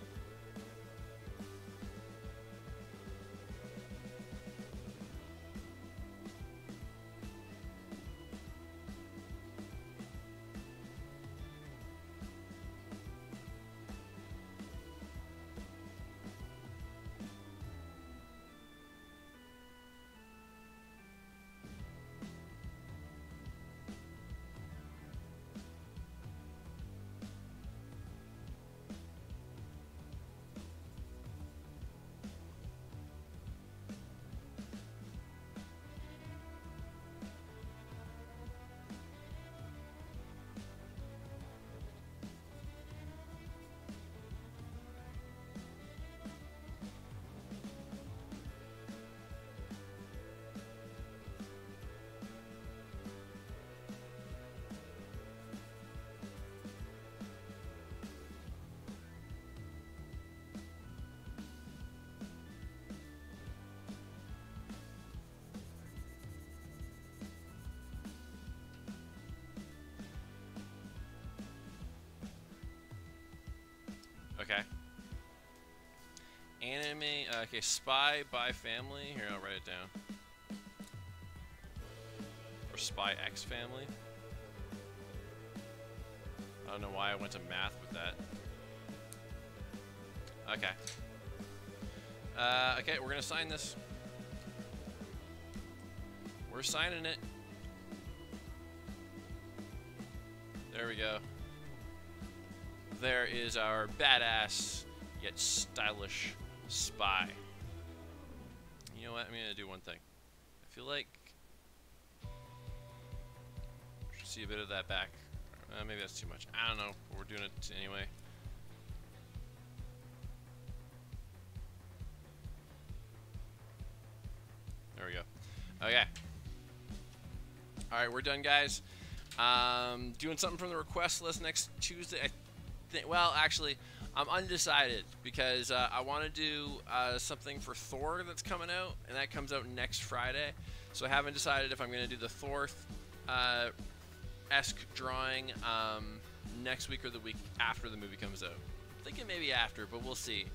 Okay. Anime, uh, okay, Spy by Family. Here, I'll write it down. Or Spy X Family. I don't know why I went to math with that. Okay. Uh, okay, we're gonna sign this. We're signing it. There we go. There is our badass, yet stylish spy. You know what? I'm gonna do one thing. I feel like we should see a bit of that back. Uh, maybe that's too much. I don't know, but we're doing it anyway. There we go. Okay. Alright, we're done, guys. Um, doing something from the request list next Tuesday. I Well, actually, I'm undecided because uh, I want to do uh, something for Thor that's coming out, and that comes out next Friday. So I haven't decided if I'm going to do the Thor-esque drawing um, next week or the week after the movie comes out. I'm thinking maybe after, but we'll see.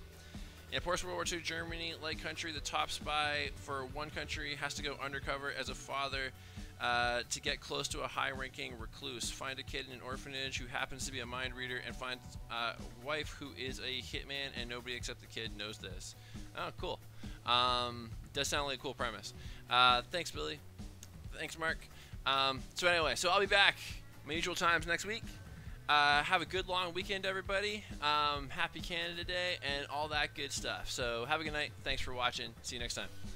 And of course, World War Two Germany, light country, the top spy for one country has to go undercover as a father. Uh, to get close to a high-ranking recluse, find a kid in an orphanage who happens to be a mind reader, and find uh, a wife who is a hitman, and nobody except the kid knows this. Oh, cool. Um, does sound like a cool premise. Uh, thanks, Billy. Thanks, Mark. Um, so anyway, so I'll be back my usual times next week. Uh, have a good long weekend, everybody. Um, happy Canada Day and all that good stuff. So have a good night. Thanks for watching. See you next time.